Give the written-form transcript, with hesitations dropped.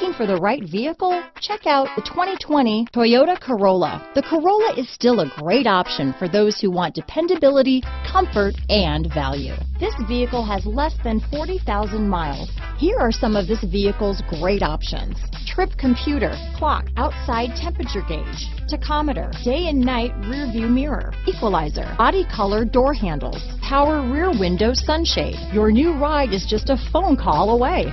Looking for the right vehicle? Check out the 2020 Toyota Corolla. The Corolla is still a great option for those who want dependability, comfort, and value. This vehicle has less than 40,000 miles. Here are some of this vehicle's great options: trip computer, clock, outside temperature gauge, tachometer, day and night rear view mirror, equalizer, body color door handles, power rear window sunshade. Your new ride is just a phone call away.